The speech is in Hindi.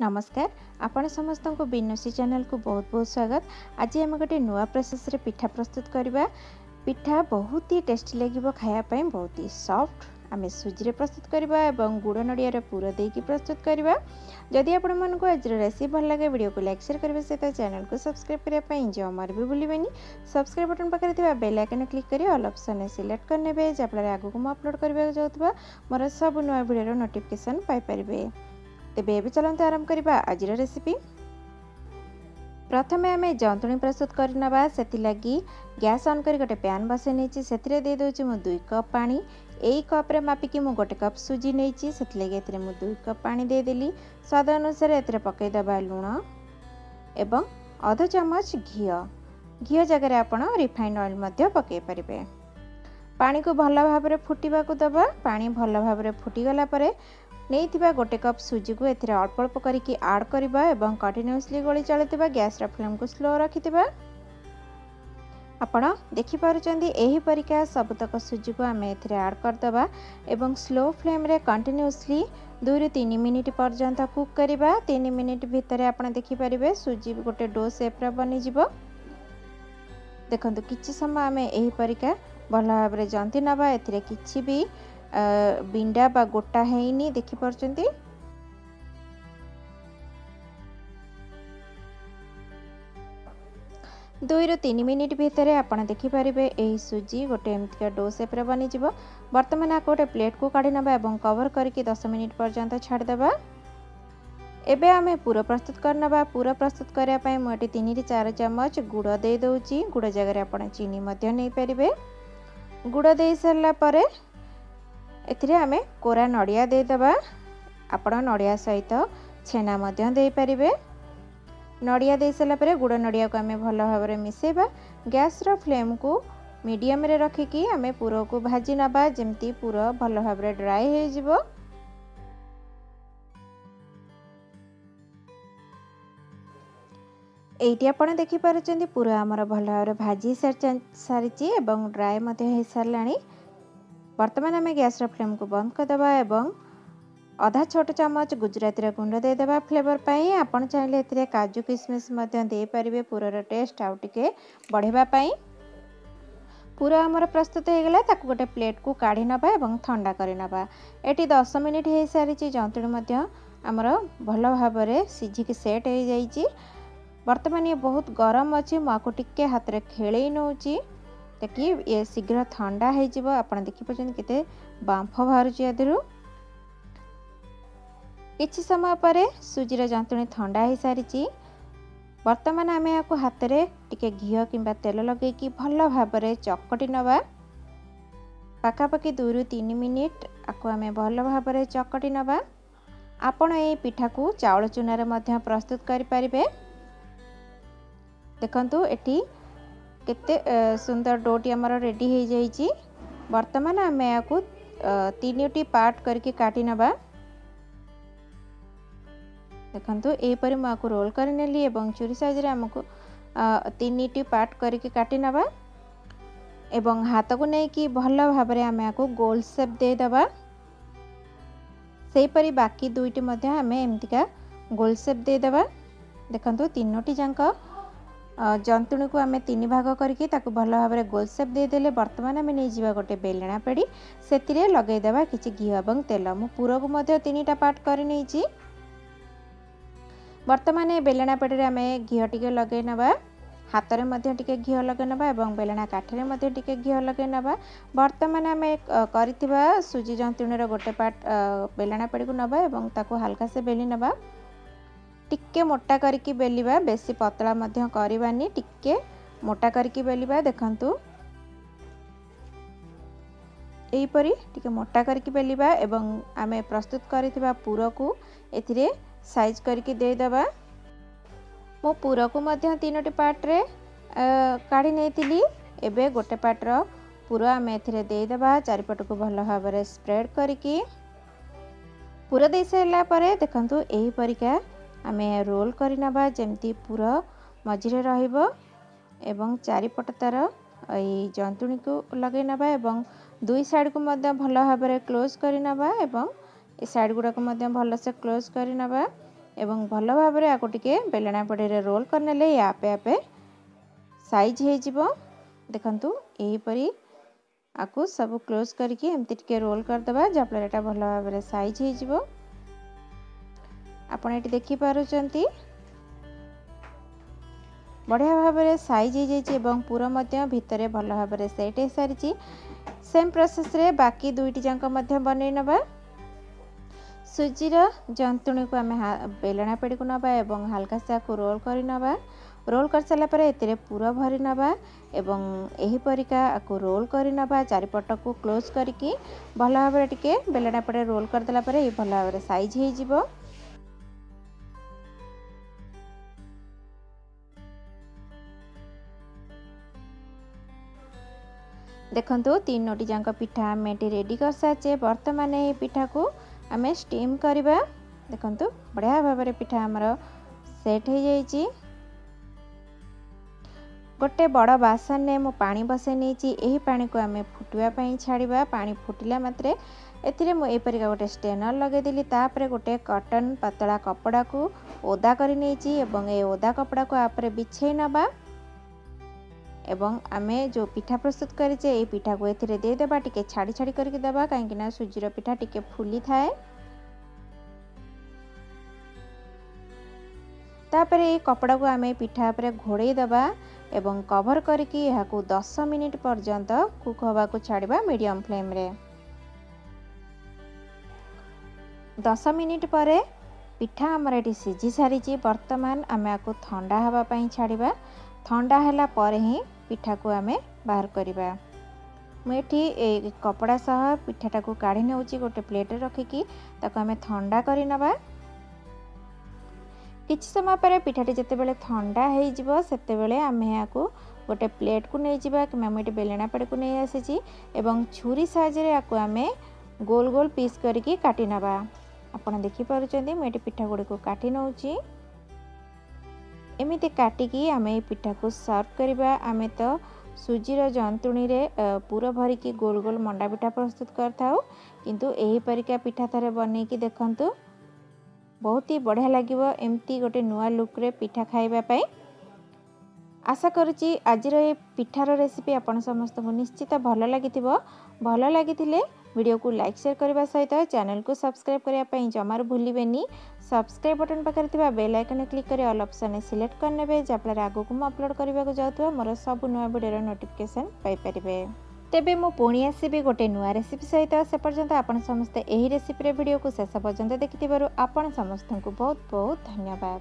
नमस्कार आपण समस्त को बिनोसी चैनल को बहुत बहुत स्वागत। आज आम गोटे नुआ प्रोसेस रे पिठा प्रस्तुत करवा। पिठा बहुत ही टेस्टी लगे खायापाई, बहुत ही सॉफ्ट। आम सुजी प्रस्तुत करवा एवं गुड़ नड़िया पूर देकी प्रस्तुत करवा। जदि आपण मन को आज रेसिपी भल लगे वीडियो को लाइक शेयर करबे, सहित चैनल को सब्सक्राइब करने जमार भी भूलें। सब्सक्राइब बटन पाखे बेल आइकन क्लिक कर ऑल ऑप्शन सिलेक्ट करने, जहाँफल आगू को अपलोड करने जाऊँ मोर सब नुआ वीडियो नोटिफिकेशन पाइपर। तेबे चलते आरंभ करवा आज रेसिपी। प्रथमे आम जंतुणी प्रस्तुत करना, सेगी गैस ऑन कर गोटे पैन बसई नहीं, से मुझे 2 कप पा, एक कप्रे मापिकी मुझे 1 कप सुजी नहीं, से मुझे 2 कप पा देदेली। स्वाद अनुसार ए पकईदे लुण एवं अध चमच घी। घी जगार आपड़ रिफाइंड ऑयल पकई पारे। पा को भल भाव फुटा दबा। पा भल भाव फुटीगला नहीं, 1 कप सुजी को एथरे अल्प अल्प करके आड करवा एवं कंटिन्यूअसली गोली चलैतिबा। गैस रा फ्लेम को स्लो रखितिबा। आपण देखि पारुचंदी एही परिका सबतक सुजी को आमे एथरे आड करदबा एवं स्लो फ्लेम रे कंटिन्यूअसली 2 ରୁ 3 मिनिट पर्यंत कुक करबा। 3 मिनिट भितर आपण देखि परिबे सुजी गोटे डो शेप रा बनि जिवो। देखंतु किछि समय आमे एही परिका भल भाबरे जंती नबा। एथरे किछि भी बिंडा बा गोटा है देखी पार्टी। दुई रु 3 मिनिट भितर आपड़ देखिपारे यही सुजी गोटे एमती डो सेप्रे बनीज। बर्तमान आपको गोटे प्लेट को काढ़ी नवा एवं कवर करके 10 मिनिट पर्यंत छाड़देवा। एबे आमे पूरा प्रस्तुत करना। पूरा प्रस्तुत करने मुझे 3 ରୁ 4 चमच गुड़ दे दूची। गुड़ जगह आपड़ चीनी नहीं पारे। गुड़ दे सारापर एथिरे आमे कोरा नड़िया दे देबा। आपण नड़िया सहित छेना मध्य दे परिबे। नड़िया दे सला परे गुड़ नड़िया को आमे भल भाव मिसेबा। गैस रा फ्लेम को मीडियम रे रखिकी आमे पूरा को भाजी नबा, जेमती पूरा भल भाव ड्राई हो जिवो। एटी आपण देखि पारचंदी पूरा हमर भल भाव भाजी सारिची एवं ड्राई मते हे सारलाणी। बर्तमान आम गैस फ्लेम को बंद करदे एवं आधा छोट चमच गुजराती गुंड देदेबा फ्लेवर पाई। आपन चाहिए ए काजू किशमिश दे पारे पूरा टेस्ट आउ टिके बढ़ावाई। पूरा आमर प्रस्तुत हो गला। ताकु गोटे प्लेट को काढ़ी नबा एवं ठंडा करना। ये 10 मिनिट हो सारी जंतुणी आमर भल भाव सिझिक सेट हो जाइए। बर्तमान ये बहुत गरम अच्छी। मुझे टिके हाथ में खेले नौची ताकि ये शीघ्र ठंडा हो। आप देखिए केते बांफ बाहू। किसी समय पर सुजीर जंतुणी ठंडा हो सारी। बर्तमान आम या हाथ में टिके घी किंबा तेल लगे भल भाव चकटी नवा। पाखापाखि 2 ରୁ 3 मिनिट आपको आम भल भाव चकटी नवा। आपण ये पिठा को चाउल चूनारे मध्य प्रस्तुत करें। देखंतु एटी केते सुंदर डोटी आमर रेडी हो जाइए। बर्तमान आम या 3टी पार्ट करके काटी नवा। देखो यहीपर मुझे रोल करनेली एवं चुरी साइज रे हमको 3टी पार्ट करके काटी नवा एवं हाथ को लेकिन भल भाव आम या गोल सेप देदेबा। सेहीपरी बाकी 2टी आम एमतीका गोल सेप देदेबा। देखो 3टी जाक जंतुणी को आम 3 भाग करके भल भाव गोल सेप देदेले। बर्तमान आम नहीं जावा गोटे बेलना पेड़ी से लगेदेवा किसी घी एवं तेल। मु पूरा को मध्य 3टा पार्ट करनी। बर्तमान बेलना पेड़ी आम घी टिके लगे नवा। हाथ में मध्य टिके घी लगे नवा एवं बेलना काठी रे मध्य टिके घी लगे नवा। बर्तमान आम करथिबा सुजी जंतुणीर गोटे पार्ट बेलना पेड़ी को नवा एवं ताकू हल्का से बेली नवा। टिके मोटा करके बेलिबा, बेसी पतला मध्य करवानी, टिके मोटा करके बेलिबा। देखंतु एहीपरी टिके मोटा करके बेलिबा एवं आमे प्रस्तुत करितबा पूरा को एथिरे साइज करके दे देबा। मो पूरा को मध्य 3टी पार्ट रे काढ़ी नेतिली। एबे गोटे पार्ट रो पूरा आमे एथिरे दे देबा। चारि पट को भल भाव रे स्प्रेड करके पूरा दे सैला परे देखंतु एही परिका आमे रोल करना। जमती पूरा मझे रहिबो एवं चारिपट तार जंतुणी को लगे नवा एवं 2 साइड को मध्य भल भाव क्लोज करना एवं ए साइड गुड़ाक भल से क्लोज करना। एवं भल भाव आपको टी बेलना पड़ी रोल करने ये आपे आपे सैज हो देखु यहीपरी आपको सब क्लोज करके एमती टी रोल करदे जहाँफल यहाँ भल भाव सैज होपण ये देखिपुर बढ़िया भाव में सैज हो पूरा भितर भल भाव सेट हो सारी सेम प्रोसेस रे बाकी दुईटी जाक बनई ना सूजीर जंतुणी को आम बेलना पेड़ी को नवा एवं हल्का से रोल कर नवा रोल कर सारापर ए पूरा भरी नवा एवं यही परिका आपको रोल कर नवा चारिपट को क्लोज करके भल भाव टी बेलना पड़े रोल करदेला भल भाव में सैज हो देखु तीनोटी जाक पिठा आम ये रेडी कर सारे बर्तमान ये पिठा को आम स्टीम करवा देखु बढ़िया भाव में पिठा आमर सेट हो जाइए गोटे बड़ बासन ने मु पानी बसई नहीं पानी को आम फुटवाई छाड़ा पानी फुटला मात्रे एपरिका गोटे स्टेनर लगेदेली गोटे कटन पतला कपड़ा को ओदा करनी ओदा कपड़ा को आप बिछे नवा एवं आमे जो पिठा प्रस्तुत करेचे ये पिठा को एथिरे दे देबा टिके छाड़ी छाड़ी करके देबा कहीं सूजीर पिठा टिके फुली थाए तापर ये कपड़ा को आमे पिठा पर घोड़े देबा एवं कवर करके यहाँ को 10 मिनिट पर्यंत कुक होगा को छाड़बा मीडियम फ्लेम रे 10 मिनिट परे पिठा आमर ये सीझी सारी बर्तमान आमे आपको थंडा होगापाई छाड़बा थंडा हैला परे ही पिठा को आम बाहर करवा मुठी कपड़ा सह पिठाटा को काढ़ी नौ गोटे प्लेट रखिकी आम थंडा करवा कि समय पर पिठाटी जिते थंडा होते आम आपको गोटे प्लेट को नहीं जावा कि मुझे बेलेना पेड़ को नहीं आसी छुरी साइजे आपको आम गोल गोल पीस करके काटी नवा आपड़ देखिपुर मुझे पिठा गुड़ी को काटी नौ एमती काटिकी आम पिठा को सर्व करवा आम तो सूजीर जंतुणी पूरा भरिकी गोल गोल मंडा पिठा प्रस्तुत करताउ किंतु एही परिका पिठा थरे बनईकी देखंतु बहुत ही बढ़िया लागिवो एमती गोटे नुआ लुक रे पिठा खाइबा पई आशा करुची आज ए पिठार रेसिपी आपण समस्त को निश्चित भल लागिथिबो भल लागिथिले वीडियो को लाइक शेयर करने सहित चैनल को सब्सक्राइब करने जमार भूलें सब्सक्राइब बटन पाखे बेल आइकन क्लिक कर ऑल ऑप्शन सिलेक्ट करने जहाँफल आगू को अपलोड करने को जाऊँ मोर सब नुआ वीडियो नोटिफिकेशन पाइपरेंगे तेबे मु पुणी आसबि गोटे नुआ रेसिपी सहित से पर्यंत आपण समस्ते यही रेसिपी वीडियो को शेष पर्यंत देखि आपण समस्त को बहुत बहुत धन्यवाद।